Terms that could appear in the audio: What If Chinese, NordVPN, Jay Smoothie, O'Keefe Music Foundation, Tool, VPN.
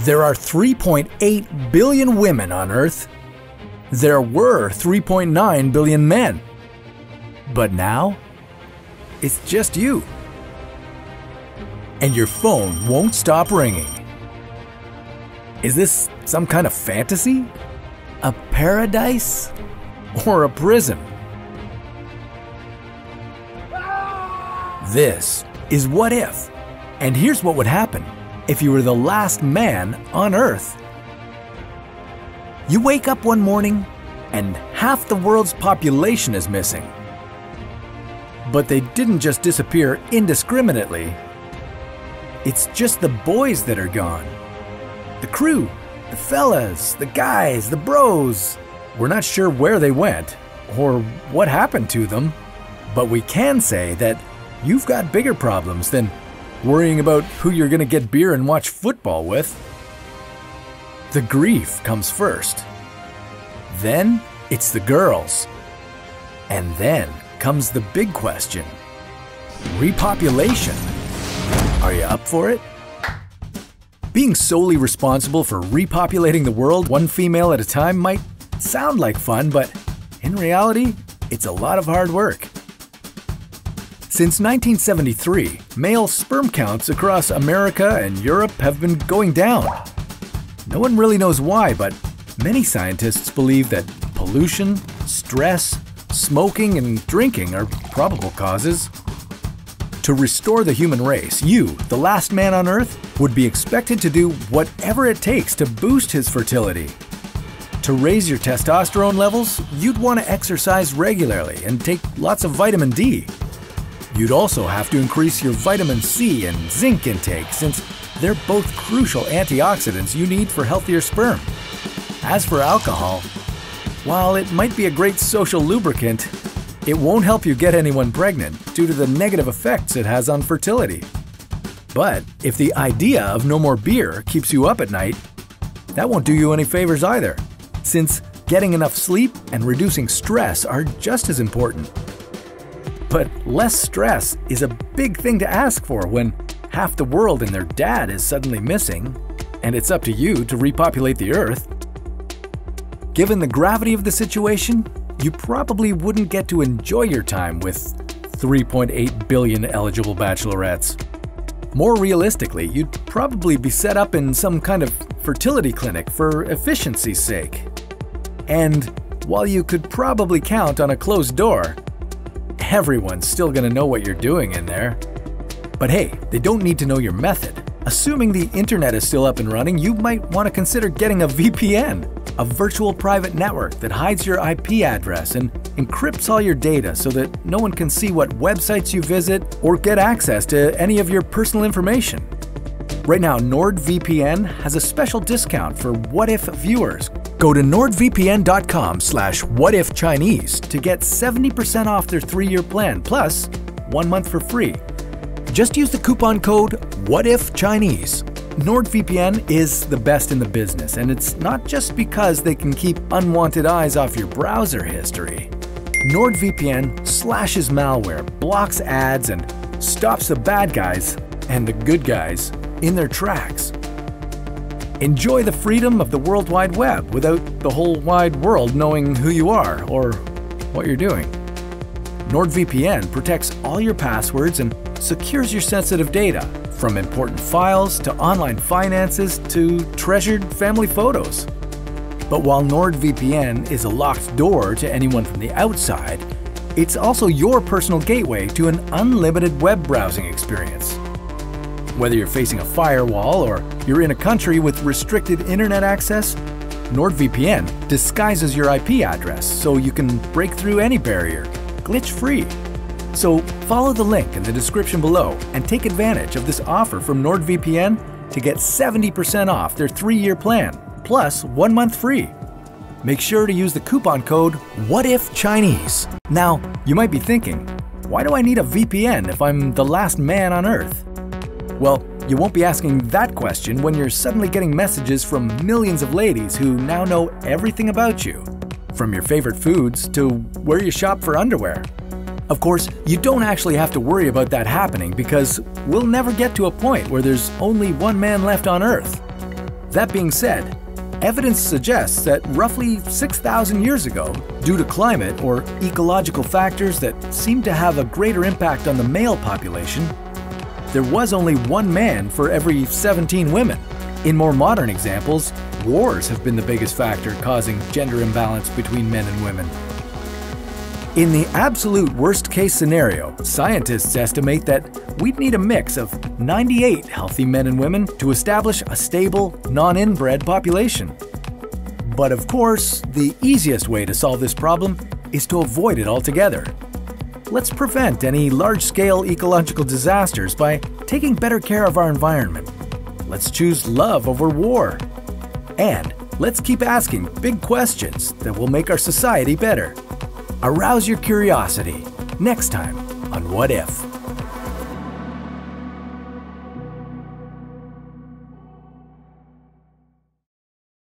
There are 3.8 billion women on Earth. There were 3.9 billion men. But now, it's just you. And your phone won't stop ringing. Is this some kind of fantasy? A paradise? Or a prison? This is What If. And here's what would happen if you were the last man on Earth. You wake up one morning and half the world's population is missing. But they didn't just disappear indiscriminately. It's just the boys that are gone. The crew, the fellas, the guys, the bros. We're not sure where they went or what happened to them, but we can say that you've got bigger problems than worrying about who you're going to get beer and watch football with. The grief comes first. Then it's the girls. And then comes the big question. Repopulation. Are you up for it? Being solely responsible for repopulating the world one female at a time might sound like fun, but in reality, it's a lot of hard work. Since 1973, male sperm counts across America and Europe have been going down. No one really knows why, but many scientists believe that pollution, stress, smoking, and drinking are probable causes. To restore the human race, you, the last man on Earth, would be expected to do whatever it takes to boost his fertility. To raise your testosterone levels, you'd want to exercise regularly and take lots of vitamin D. You'd also have to increase your vitamin C and zinc intake, since they're both crucial antioxidants you need for healthier sperm. As for alcohol, while it might be a great social lubricant, it won't help you get anyone pregnant due to the negative effects it has on fertility. But if the idea of no more beer keeps you up at night, that won't do you any favors either, since getting enough sleep and reducing stress are just as important. But less stress is a big thing to ask for when half the world and their dad is suddenly missing, and it's up to you to repopulate the Earth. Given the gravity of the situation, you probably wouldn't get to enjoy your time with 3.8 billion eligible bachelorettes. More realistically, you'd probably be set up in some kind of fertility clinic for efficiency's sake. And while you could probably count on a closed door, everyone's still going to know what you're doing in there. But hey, they don't need to know your method. Assuming the internet is still up and running, you might want to consider getting a VPN. A virtual private network that hides your IP address and encrypts all your data so that no one can see what websites you visit or get access to any of your personal information. Right now, NordVPN has a special discount for What If viewers. Go to nordvpn.com/whatifchinese to get 70% off their 3-year plan, plus 1 month for free. Just use the coupon code WHATIFCHINESE. NordVPN is the best in the business, and it's not just because they can keep unwanted eyes off your browser history. NordVPN slashes malware, blocks ads, and stops the bad guys and the good guys in their tracks. Enjoy the freedom of the World Wide Web without the whole wide world knowing who you are or what you're doing. NordVPN protects all your passwords and secures your sensitive data, from important files to online finances to treasured family photos. But while NordVPN is a locked door to anyone from the outside, it's also your personal gateway to an unlimited web browsing experience. Whether you're facing a firewall or you're in a country with restricted internet access, NordVPN disguises your IP address so you can break through any barrier, glitch-free. So follow the link in the description below and take advantage of this offer from NordVPN to get 70% off their 3-year plan, plus 1 month free. Make sure to use the coupon code WHATIFCHINESE. Now, you might be thinking, why do I need a VPN if I'm the last man on Earth? Well, you won't be asking that question when you're suddenly getting messages from millions of ladies who now know everything about you, from your favorite foods to where you shop for underwear. Of course, you don't actually have to worry about that happening because we'll never get to a point where there's only one man left on Earth. That being said, evidence suggests that roughly 6,000 years ago, due to climate or ecological factors that seem to have a greater impact on the male population, there was only one man for every 17 women. In more modern examples, wars have been the biggest factor causing gender imbalance between men and women. In the absolute worst-case scenario, scientists estimate that we'd need a mix of 98 healthy men and women to establish a stable, non-inbred population. But of course, the easiest way to solve this problem is to avoid it altogether. Let's prevent any large-scale ecological disasters by taking better care of our environment. Let's choose love over war. And let's keep asking big questions that will make our society better. Arouse your curiosity next time on What If?